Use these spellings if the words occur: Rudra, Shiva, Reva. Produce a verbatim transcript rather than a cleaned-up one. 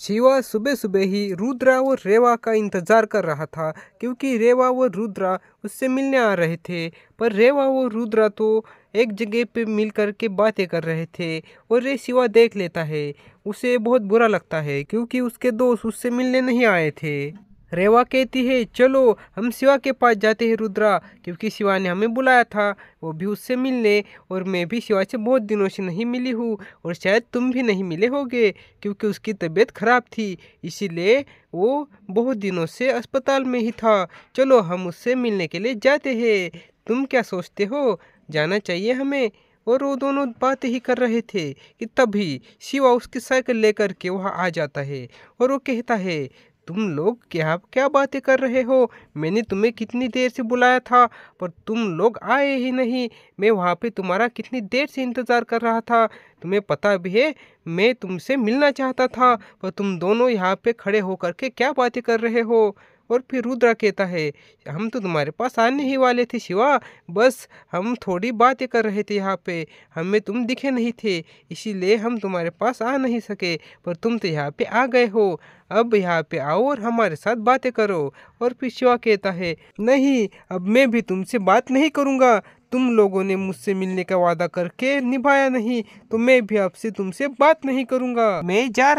शिवा सुबह सुबह ही रुद्रा और रेवा का इंतज़ार कर रहा था, क्योंकि रेवा और रुद्रा उससे मिलने आ रहे थे। पर रेवा और रुद्रा तो एक जगह पे मिलकर के बातें कर रहे थे और ये शिवा देख लेता है। उसे बहुत बुरा लगता है क्योंकि उसके दोस्त उससे मिलने नहीं आए थे। रेवा कहती है, चलो हम शिवा के पास जाते हैं रुद्रा, क्योंकि शिवा ने हमें बुलाया था, वो भी उससे मिलने, और मैं भी शिवा से बहुत दिनों से नहीं मिली हूँ और शायद तुम भी नहीं मिले होगे, क्योंकि उसकी तबीयत ख़राब थी, इसीलिए वो बहुत दिनों से अस्पताल में ही था। चलो हम उससे मिलने के लिए जाते हैं, तुम क्या सोचते हो, जाना चाहिए हमें? और वो दोनों बातें ही कर रहे थे कि तभी शिवा उसकी साइकिल लेकर के वहाँ आ जाता है और वो कहता है, तुम लोग क्या क्या बातें कर रहे हो? मैंने तुम्हें कितनी देर से बुलाया था पर तुम लोग आए ही नहीं। मैं वहाँ पे तुम्हारा कितनी देर से इंतज़ार कर रहा था। तुम्हें पता भी है मैं तुमसे मिलना चाहता था, पर तुम दोनों यहाँ पे खड़े होकर के क्या बातें कर रहे हो? और फिर रुद्रा कहता है, हम तो तुम्हारे पास आने ही वाले थे शिवा, बस हम थोड़ी बातें कर रहे थे यहाँ पे, हमें तुम दिखे नहीं थे, इसीलिए हम तुम्हारे पास आ नहीं सके, पर तुम तो यहाँ पे आ गए हो, अब यहाँ पे आओ और हमारे साथ बातें करो। और फिर शिवा कहता है, नहीं अब मैं भी तुमसे बात नहीं करूँगा, तुम लोगों ने मुझसे मिलने का वादा करके निभाया नहीं, तो मैं भी आपसे तुमसे बात नहीं करूँगा, मैं जा रहा